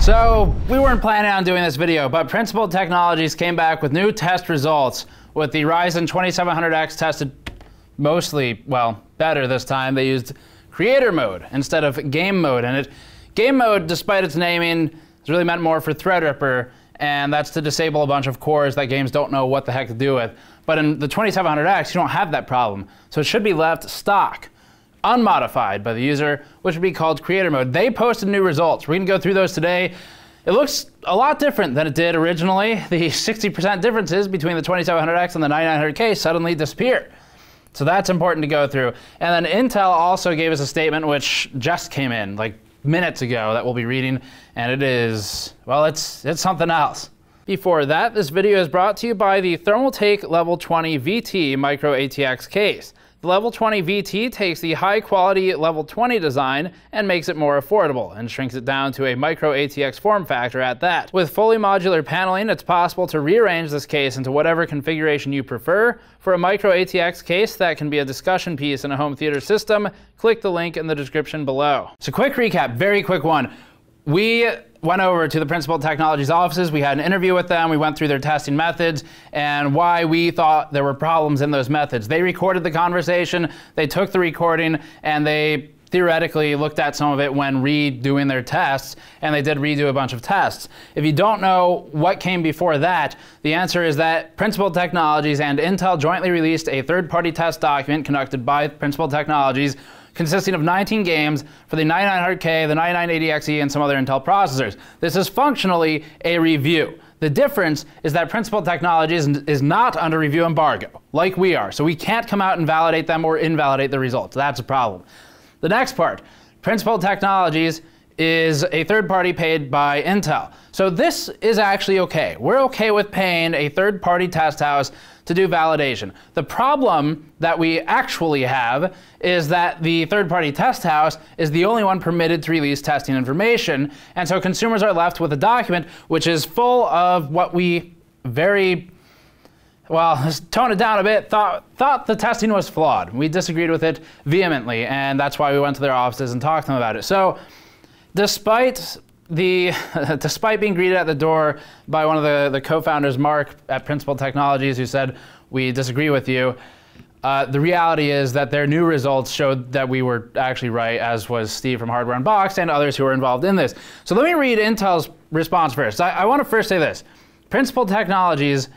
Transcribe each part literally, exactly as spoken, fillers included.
So we weren't planning on doing this video, but Principled Technologies came back with new test results with the Ryzen twenty-seven hundred X tested mostly, well, better this time. They used creator mode instead of game mode in it. Game mode, despite its naming, is really meant more for Threadripper, and that's to disable a bunch of cores that games don't know what the heck to do with. But in the twenty-seven hundred X, you don't have that problem. So it should be left stock, unmodified by the user, which would be called creator mode. They posted new results. We're gonna go through those today. It looks a lot different than it did originally. The sixty percent differences between the twenty-seven hundred X and the ninety-nine hundred K suddenly disappear. So that's important to go through. And then Intel also gave us a statement which just came in like minutes ago that we'll be reading, and it is, well, it's, it's something else. Before that, this video is brought to you by the Thermaltake Level twenty V T Micro A T X case. The Level twenty V T takes the high-quality Level twenty design and makes it more affordable, and shrinks it down to a micro A T X form factor at that. With fully modular paneling, it's possible to rearrange this case into whatever configuration you prefer. For a micro A T X case that can be a discussion piece in a home theater system, click the link in the description below. So quick recap, very quick one. We went over to the Principled Technologies offices, we had an interview with them, we went through their testing methods and why we thought there were problems in those methods. They recorded the conversation, they took the recording, and they theoretically looked at some of it when redoing their tests, and they did redo a bunch of tests. If you don't know what came before that, the answer is that Principled Technologies and Intel jointly released a third-party test document conducted by Principled Technologies consisting of nineteen games for the ninety-nine hundred K, the ninety-nine eighty X E, and some other Intel processors. This is functionally a review. The difference is that Principled Technologies is not under review embargo, like we are, so we can't come out and validate them or invalidate the results. That's a problem. The next part, Principled Technologies is a third party paid by Intel. So this is actually okay. We're okay with paying a third party test house to do validation. The problem that we actually have is that the third party test house is the only one permitted to release testing information. And so consumers are left with a document which is full of what we very, well, let's tone it down a bit, thought, thought the testing was flawed. We disagreed with it vehemently, and that's why we went to their offices and talked to them about it. So despite the, despite being greeted at the door by one of the, the co-founders, Mark, at Principled Technologies, who said, we disagree with you, uh, the reality is that their new results showed that we were actually right, as was Steve from Hardware Unboxed and others who were involved in this. So let me read Intel's response first. I, I want to first say this. Principled Technologies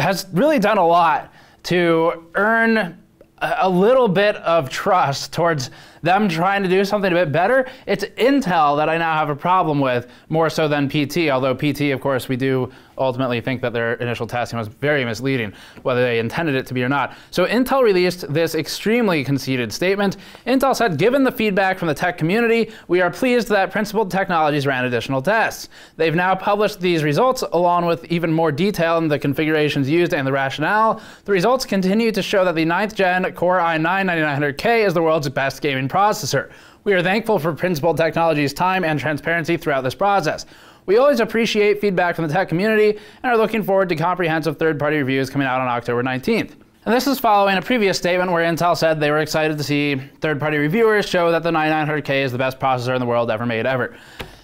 has really done a lot to earn a little bit of trust towards them trying to do something a bit better. It's Intel that I now have a problem with, more so than P T, although P T, of course, we do ultimately think that their initial testing was very misleading, whether they intended it to be or not. So Intel released this extremely conceited statement. Intel said, given the feedback from the tech community, we are pleased that Principled Technologies ran additional tests. They've now published these results along with even more detail in the configurations used and the rationale. The results continue to show that the ninth gen Core i nine ninety-nine hundred K is the world's best gaming processor. We are thankful for Principled Technologies' time and transparency throughout this process. We always appreciate feedback from the tech community and are looking forward to comprehensive third-party reviews coming out on October nineteenth. And this is following a previous statement where Intel said they were excited to see third-party reviewers show that the ninety-nine hundred K is the best processor in the world ever made ever.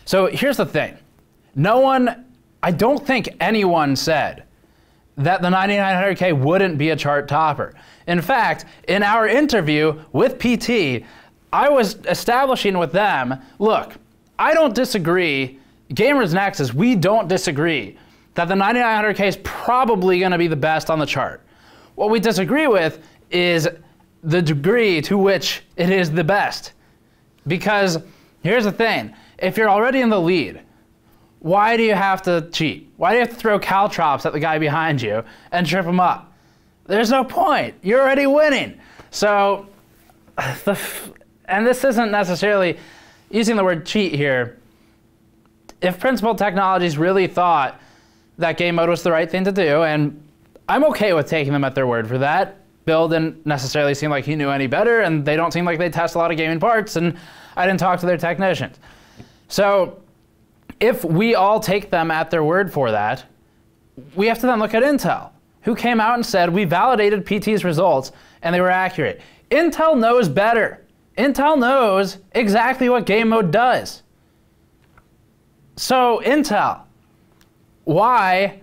So here's the thing. No one, I don't think anyone said that the ninety-nine hundred K wouldn't be a chart topper. In fact, in our interview with P T, I was establishing with them, look, I don't disagree, Gamers Nexus, we don't disagree that the ninety-nine hundred K is probably gonna be the best on the chart. What we disagree with is the degree to which it is the best. Because here's the thing, if you're already in the lead, why do you have to cheat? Why do you have to throw caltrops at the guy behind you and trip him up? There's no point, you're already winning. So, the and this isn't necessarily using the word cheat here. If Principled Technologies really thought that game mode was the right thing to do, and I'm okay with taking them at their word for that. Bill didn't necessarily seem like he knew any better, and they don't seem like they test a lot of gaming parts, and I didn't talk to their technicians. So, if we all take them at their word for that, we have to then look at Intel, who came out and said, we validated P T's results and they were accurate. Intel knows better. Intel knows exactly what game mode does. So Intel, why,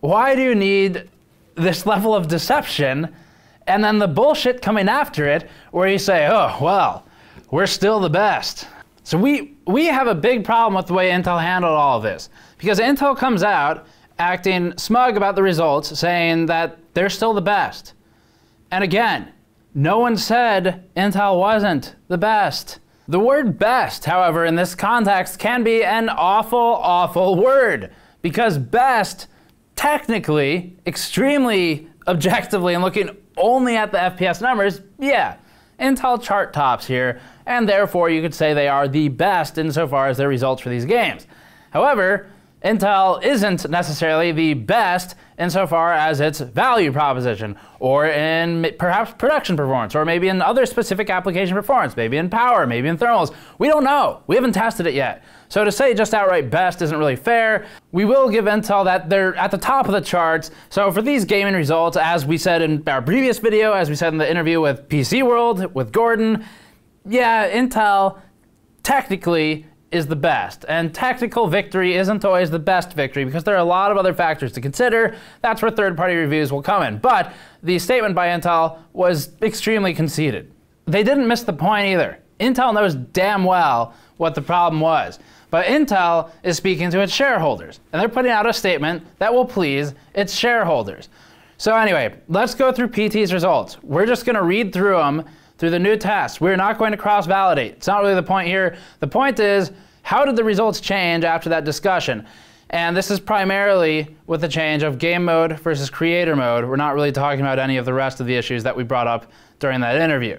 why do you need this level of deception and then the bullshit coming after it where you say, oh, well, we're still the best. So we, we have a big problem with the way Intel handled all of this, because Intel comes out acting smug about the results, saying that they're still the best. And again, no one said Intel wasn't the best. The word best, however, in this context can be an awful, awful word, because best, technically, extremely objectively, and looking only at the F P S numbers, yeah, Intel chart tops here, and therefore you could say they are the best insofar as their results for these games. However, Intel isn't necessarily the best insofar as its value proposition, or in perhaps production performance, or maybe in other specific application performance, maybe in power, maybe in thermals. We don't know. We haven't tested it yet. So to say just outright best isn't really fair. We will give Intel that they're at the top of the charts. So for these gaming results, as we said in our previous video, as we said in the interview with P C World, with Gordon, yeah, Intel technically is the best, and tactical victory isn't always the best victory because there are a lot of other factors to consider. That's where third-party reviews will come in, but the statement by Intel was extremely conceited. They didn't miss the point either. Intel knows damn well what the problem was, but Intel is speaking to its shareholders, and they're putting out a statement that will please its shareholders. So anyway, let's go through P T's results. We're just gonna read through them through the new test. We're not going to cross-validate. It's not really the point here. The point is, how did the results change after that discussion? And this is primarily with the change of game mode versus creator mode. We're not really talking about any of the rest of the issues that we brought up during that interview.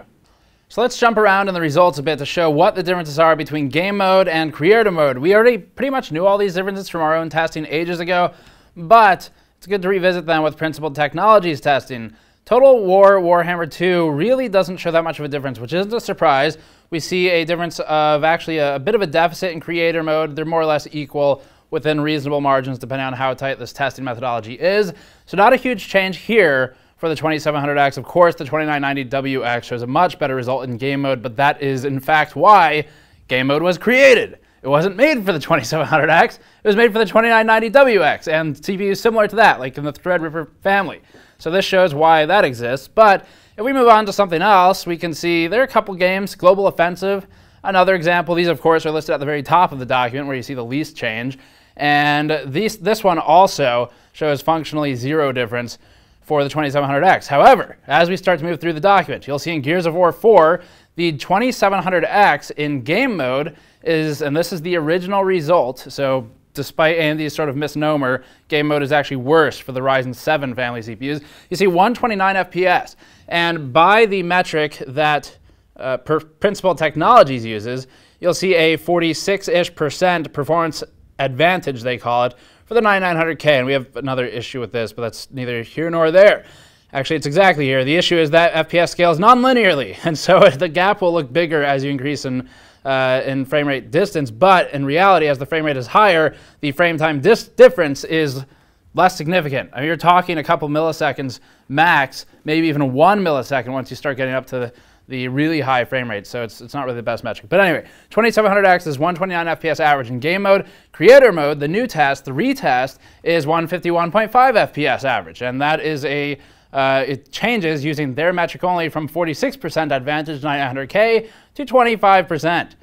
So let's jump around in the results a bit to show what the differences are between game mode and creator mode. We already pretty much knew all these differences from our own testing ages ago, but it's good to revisit them with Principled Technologies testing. Total War Warhammer two really doesn't show that much of a difference, which isn't a surprise. We see a difference of actually a, a bit of a deficit in creator mode. They're more or less equal within reasonable margins depending on how tight this testing methodology is. So not a huge change here for the twenty-seven hundred X. Of course, the twenty-nine ninety W X shows a much better result in game mode, but that is in fact why game mode was created. It wasn't made for the twenty-seven hundred X, it was made for the twenty-nine ninety W X and C P Us similar to that, like in the Threadripper family. So this shows why that exists. But if we move on to something else, we can see there are a couple games. Global Offensive, another example. These, of course, are listed at the very top of the document where you see the least change. And these, this one also shows functionally zero difference for the twenty-seven hundred X. However, as we start to move through the document, you'll see in Gears of War four, the twenty-seven hundred X in game mode is, and this is the original result, so despite A M D's sort of misnomer, game mode is actually worse for the Ryzen seven family C P Us. You see one twenty-nine F P S, and by the metric that uh, Principled Technologies uses, you'll see a forty-six-ish percent performance advantage, they call it, for the ninety-nine hundred K, and we have another issue with this, but that's neither here nor there. Actually, it's exactly here. The issue is that F P S scales non-linearly, and so the gap will look bigger as you increase in Uh, in frame rate distance, but in reality, as the frame rate is higher, the frame time dis difference is less significant. I mean, you're talking a couple milliseconds max, maybe even one millisecond once you start getting up to the, the really high frame rate, so it's, it's not really the best metric. But anyway, twenty-seven hundred X is one twenty-nine F P S average in game mode. Creator mode, the new test, the retest, is one fifty-one point five F P S average, and that is a Uh, it changes using their metric only from forty-six percent advantage ninety-nine hundred K to twenty-five percent.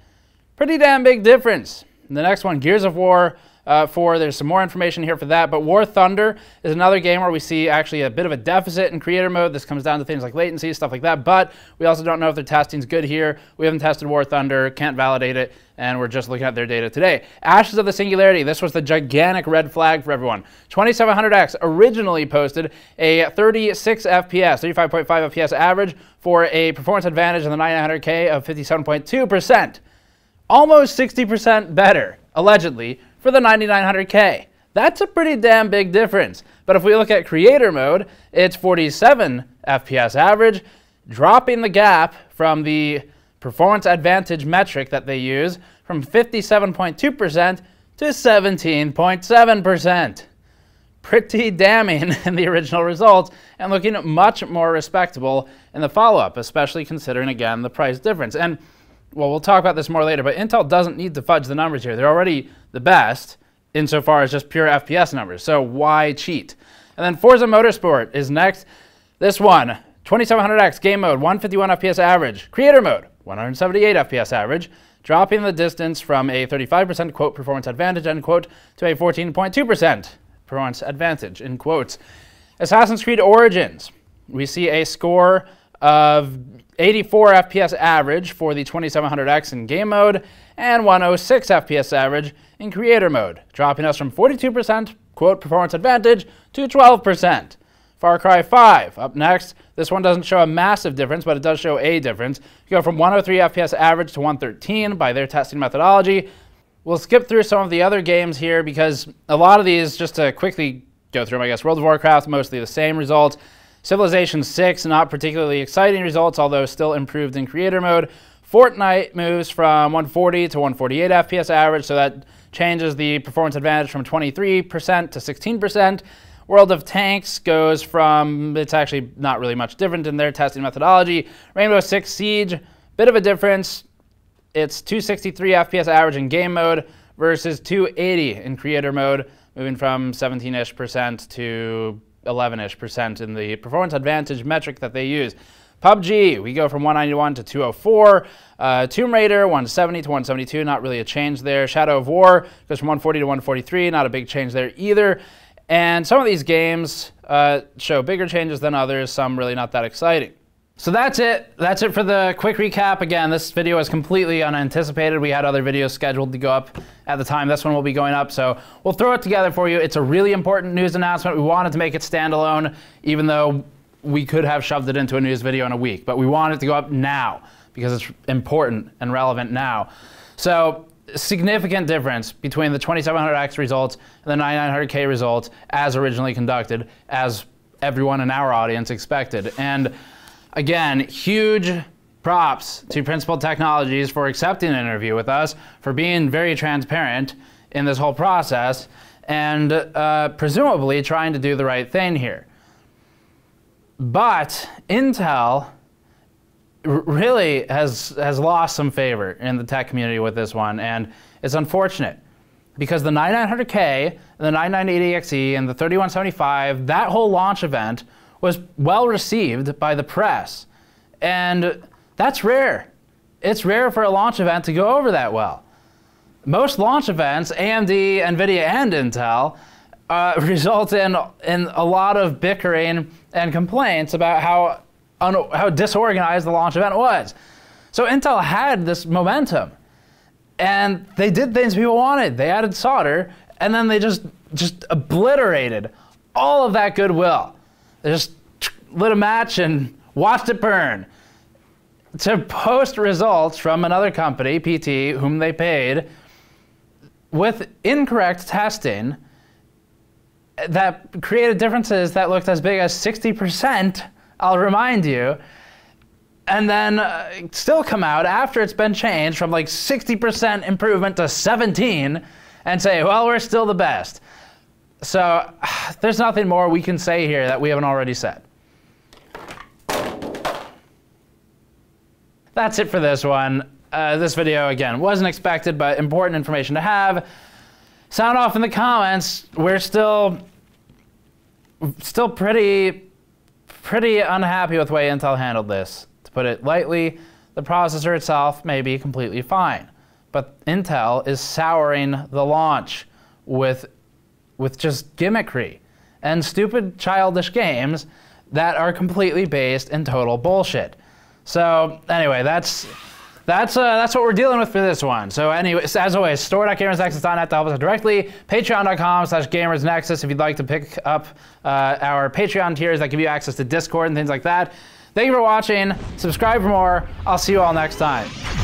Pretty damn big difference. And the next one, Gears of War uh, four, there's some more information here for that, but War Thunder is another game where we see actually a bit of a deficit in creator mode. This comes down to things like latency, stuff like that, but we also don't know if their testing's good here. We haven't tested War Thunder, can't validate it, and we're just looking at their data today. Ashes of the Singularity, this was the gigantic red flag for everyone. twenty-seven hundred X originally posted a thirty-six F P S, thirty-five point five F P S average for a performance advantage in the ninety-nine hundred K of fifty-seven point two percent. Almost sixty percent better, allegedly, for the ninety-nine hundred K. That's a pretty damn big difference. But if we look at creator mode, it's forty-seven F P S average, dropping the gap from the performance advantage metric that they use from fifty-seven point two percent to seventeen point seven percent. Pretty damning in the original results and looking much more respectable in the follow-up, especially considering, again, the price difference. And well, we'll talk about this more later, but Intel doesn't need to fudge the numbers here. They're already the best. insofar as just pure F P S numbers, so why cheat? And then Forza Motorsport is next. This one, twenty-seven hundred X game mode, one fifty-one F P S average. Creator mode, one seventy-eight F P S average, dropping the distance from a thirty-five percent quote performance advantage, end quote, to a fourteen point two percent performance advantage, in quotes. Assassin's Creed Origins, we see a score of eighty-four F P S average for the twenty-seven hundred X in game mode and one oh six F P S average in creator mode, dropping us from forty-two percent quote performance advantage to twelve percent. Far Cry five up next. This one doesn't show a massive difference, but it does show a difference. You go from one oh three F P S average to one thirteen by their testing methodology. We'll skip through some of the other games here because a lot of these, just to quickly go through them, I guess, World of Warcraft, mostly the same results. Civilization six, not particularly exciting results, although still improved in creator mode. Fortnite moves from one forty to one forty-eight F P S average, so that changes the performance advantage from twenty-three percent to sixteen percent. World of Tanks goes from, it's actually not really much different in their testing methodology. Rainbow Six Siege, bit of a difference. It's two sixty-three F P S average in game mode versus two eighty in creator mode, moving from seventeen-ish percent to eleven-ish percent in the performance advantage metric that they use. P U B G, we go from one ninety-one to two oh four. Uh, Tomb Raider, one seventy to one seventy-two, not really a change there. Shadow of War goes from one forty to one forty-three, not a big change there either. And some of these games uh, show bigger changes than others, some really not that exciting. So that's it. That's it for the quick recap. Again, this video is completely unanticipated. We had other videos scheduled to go up at the time. This one will be going up, so we'll throw it together for you. It's a really important news announcement. We wanted to make it standalone, even though we could have shoved it into a news video in a week. But we wanted it to go up now because it's important and relevant now. So, significant difference between the twenty-seven hundred X results and the ninety-nine hundred K results as originally conducted, as everyone in our audience expected. And again, huge props to Principled Technologies for accepting an interview with us, for being very transparent in this whole process, and uh, presumably trying to do the right thing here. But Intel really has has lost some favor in the tech community with this one, and it's unfortunate because the ninety-nine hundred K, the ninety-nine eighty X E, and the thirty-one seventy-five, that whole launch event was well received by the press, and that's rare. It's rare for a launch event to go over that well. Most launch events, A M D, NVIDIA, and Intel, uh, result in in a lot of bickering and complaints about how how disorganized the launch event was. So Intel had this momentum, and they did things people wanted. They added solder, and then they just just obliterated all of that goodwill. They just lit a match and watched it burn to post results from another company, P T, whom they paid, with incorrect testing that created differences that looked as big as sixty percent, I'll remind you, and then uh, still come out after it's been changed from like sixty percent improvement to seventeen and say, well, we're still the best. So uh, there's nothing more we can say here that we haven't already said. That's it for this one. Uh, this video, again, wasn't expected, but important information to have. Sound off in the comments. We're still, still pretty... pretty unhappy with the way Intel handled this. To put it lightly, the processor itself may be completely fine, but Intel is souring the launch with, with just gimmickry and stupid childish games that are completely based in total bullshit. So anyway, that's, that's, uh, that's what we're dealing with for this one. So anyway, as always, store dot gamers nexus dot net to help us out directly. Patreon dot com slash gamers nexus if you'd like to pick up uh, our Patreon tiers that give you access to Discord and things like that. Thank you for watching. Subscribe for more. I'll see you all next time.